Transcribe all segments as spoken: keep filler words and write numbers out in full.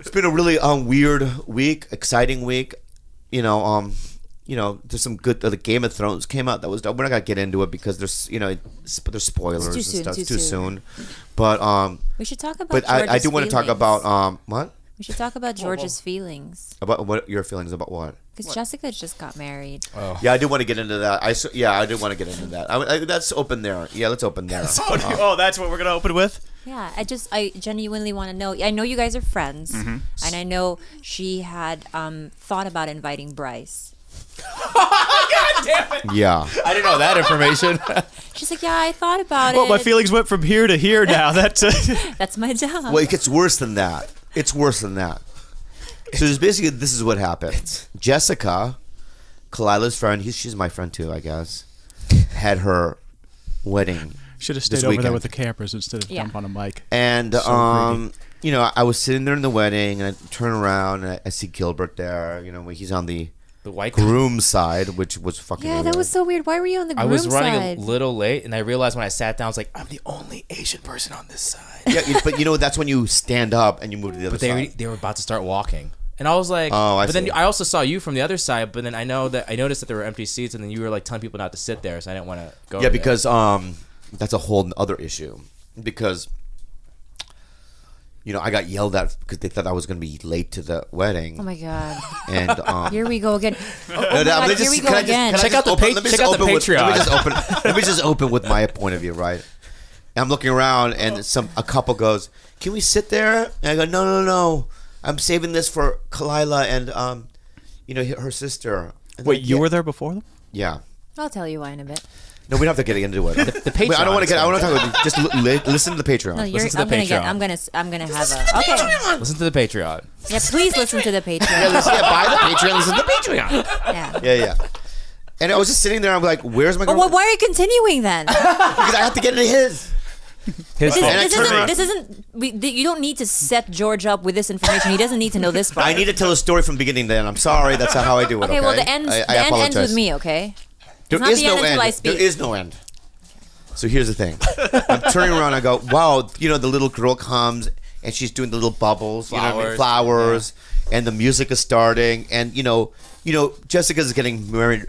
It's been a really um, weird week, exciting week. You know, um, you know, there's some good. Uh, the Game of Thrones came out. That was dope. We're not gonna get into it because there's, you know, there's spoilers and stuff. It's too soon. But um, we should talk about. But I, I do want to talk about um, what. We should talk about George's feelings. About what? Your feelings about what? Because Jessica just got married. Oh. Yeah, I do want to get into that. I yeah, I do want to get into that. I, I, that's open there. Yeah, let's open there. So, um, oh, that's what we're gonna open with. Yeah, I just I genuinely want to know. I know you guys are friends, mm-hmm. and I know she had um, thought about inviting Bryce. God damn it. Yeah, I didn't know that information. She's like, yeah, I thought about well, it. Well, my feelings went from here to here now. That's uh, that's my job. Well, it gets worse than that. It's worse than that. So there's basically, this is what happened. Jessica, Khalyla's friend, he's, she's my friend too, I guess, had her wedding. Should have stayed over there with the campers instead of yeah. jump on a mic. And, so um, you know, I was sitting there in the wedding, and I turn around, and I, I see Gilbert there. You know, he's on the, the white groom side, which was fucking Yeah, weird. That was so weird. Why were you on the groom side? I was running side? a little late, and I realized when I sat down, I was like, I'm the only Asian person on this side. Yeah, but you know, that's when you stand up and you move to the other but they, side. They were about to start walking. And I was like, oh, I but see. Then I also saw you from the other side. But then I know that I noticed that there were empty seats, and then you were like telling people not to sit there, so I didn't want to go. Yeah, because there. um, that's a whole other issue. Because you know I got yelled at because they thought I was going to be late to the wedding. Oh my god! And um, here we go again. Oh, oh no, god, just, here we go again. Just, check out the open, pa check out the Patreon. With, let, me just open, let me just open with my point of view, right? And I'm looking around, and some a couple goes, "Can we sit there?" And I go, "No, no, no." I'm saving this for Khalyla and, um, you know, her sister. And Wait, like, you yeah. were there before them? Yeah. I'll tell you why in a bit. No, we don't have to get into it. the, the Patreon. Wait, I don't want to get. I want to talk about. Just li listen to the Patreon. No, listen to I'm the gonna Patreon. Get, I'm gonna. I'm gonna have listen a. Okay. Patreon. Listen to the Patreon. Yeah, please listen to the Patreon. yeah, listen, yeah, buy the Patreon. Listen to the Patreon. Yeah. Yeah, yeah. And I was just sitting there. I'm like, "Where's my?" Girl? Oh, well, why are you continuing then? Because I have to get into his. This, this, isn't, this isn't. We, you don't need to set George up with this information. He doesn't need to know this part. I need to tell a story from the beginning. Then I'm sorry. That's how I do it. Okay. okay? Well, the end. I, I the end ends with me. Okay. There is no end. end. There is no end. So here's the thing. I'm turning around. I go, wow. You know, the little girl comes and she's doing the little bubbles, flowers, you know what I mean? Flowers, yeah. And the music is starting. And you know, you know, Jessica's getting married.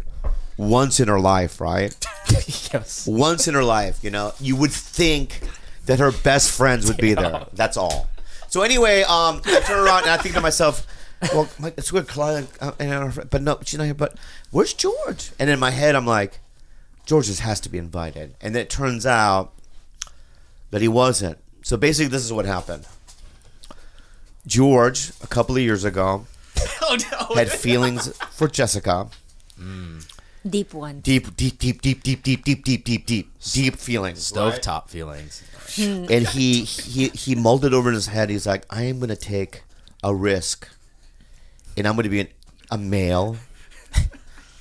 Once in her life, right? Yes. Once in her life, you know, you would think that her best friends would be there. That's all. So anyway, um, I turn around and I think to myself, well, my, it's good, Khalyla, and her friend, but no, she's not here. But where's George? And in my head, I'm like, George just has to be invited. And it turns out that he wasn't. So basically, this is what happened. George, a couple of years ago, oh, no. had feelings for Jessica. Mm. Deep one. Deep, deep, deep, deep, deep, deep, deep, deep, deep, deep, deep feelings. Stovetop feelings. And he he he mulled it over in his head. He's like, I am gonna take a risk, and I'm gonna be an, a male,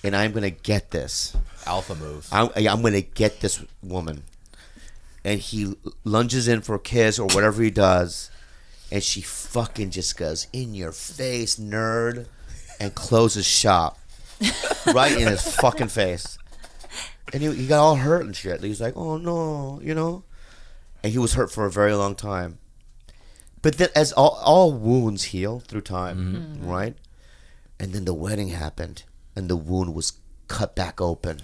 and I'm gonna get this alpha move. I'm, I'm gonna get this woman, and he lunges in for a kiss or whatever he does, and she fucking just goes in your face, nerd, and closes shop. Right in his fucking face. And he, he got all hurt and shit. He's like, oh no, you know. And he was hurt for a very long time. But then as all, all wounds heal through time, mm-hmm. right? And then the wedding happened and the wound was cut back open.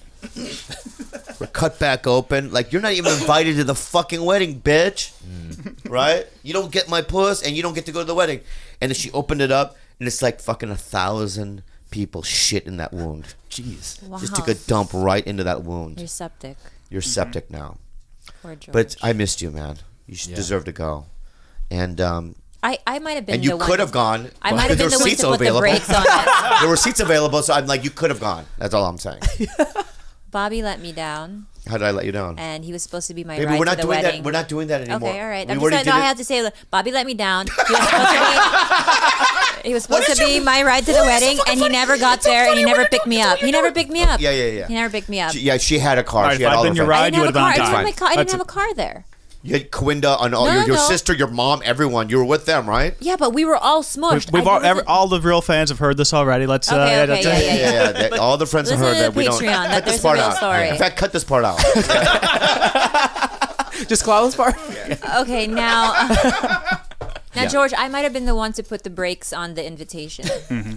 We're cut back open. Like, you're not even invited to the fucking wedding, bitch. Mm. Right? You don't get my puss and you don't get to go to the wedding. And then she opened it up and it's like fucking a thousand people shit in that wound. Jeez. Wow. Just took a dump right into that wound. You're septic. You're mm-hmm. septic now. Poor George. But I missed you, man. You should yeah. deserve to go. And um, I, I might have been and the you one could have gone. I might have been the one to put available. the brakes on it. There were seats available, so I'm like, you could have gone. That's all I'm saying. Bobby let me down. How did I let you down? And he was supposed to be my Baby, ride we're not to the doing wedding. That. We're not doing that anymore. Okay, all right. I'm just saying, no, I have to say, look, Bobby let me down. He was supposed to be, he was supposed to be you, my ride to the wedding, so and he never got it's there, so and he never picked me up. He never picked me up. Yeah, yeah, yeah. He never picked me up. She, yeah, she had a car. Right, she had all the friends. I didn't have a car. I didn't have a car. I didn't have a car there. You had Quinda and all no, your, no, your no. sister, your mom, everyone. You were with them, right? Yeah, but we were all smushed. We, we've all, every, all the real fans have heard this already. Let's okay, uh, okay, yeah, yeah, yeah, yeah, yeah. They, all the friends have heard that. Patreon, we don't that cut this part out. Yeah. In fact, cut this part out. Just Khalyla's part. Yeah. Okay, now. Uh, Now, yeah. George, I might have been the one to put the brakes on the invitation. Mm-hmm.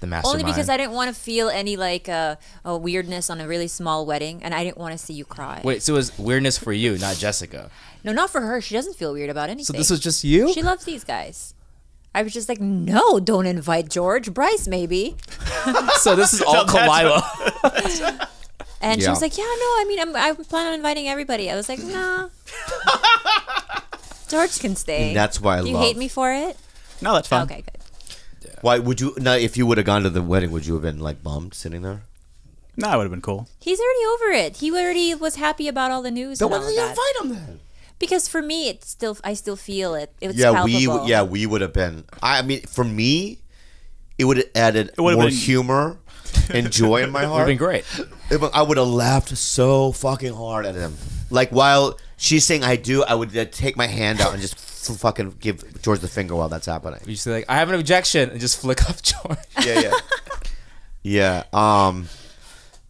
The mastermind. Only because I didn't want to feel any like uh, a weirdness on a really small wedding, and I didn't want to see you cry. Wait, so it was weirdness for you, not Jessica? No, not for her. She doesn't feel weird about anything. So this was just you? She loves these guys. I was just like, no, don't invite George. Bryce, maybe. So this is all no, Khalyla. And yeah. she was like, yeah, no, I mean, I'm, I plan on inviting everybody. I was like, nah. George can stay. And that's why I Do you love. hate me for it? No, that's fine. Okay, good. Why would you? Now, if you would have gone to the wedding, would you have been like bummed sitting there? No, it would have been cool. He's already over it. He already was happy about all the news. Then why did you invite him then? Because for me, it's still I still feel it. It was yeah, palpable. we yeah we would have been. I mean, for me, it would have added more been... humor and joy in my heart. It would have been great. I would have laughed so fucking hard at him. Like while she's saying I do, I would uh, take my hand out and just fucking give George the finger while that's happening. You say like I have an objection and just flick up George. Yeah, yeah, yeah. Um,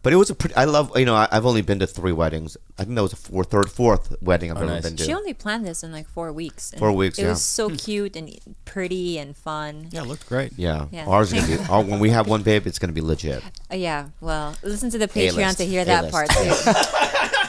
but it was a pretty. I love you know. I, I've only been to three weddings. I think that was a four, third, fourth wedding I've oh, ever nice. been to. She only planned this in like four weeks. Four weeks. It yeah. was so cute and pretty and fun. Yeah, it looked great. Yeah, yeah. Ours gonna be. Our, when we have one babe, it's gonna be legit. Uh, yeah. Well, listen to the Patreon A-list. to hear A-list. that part too.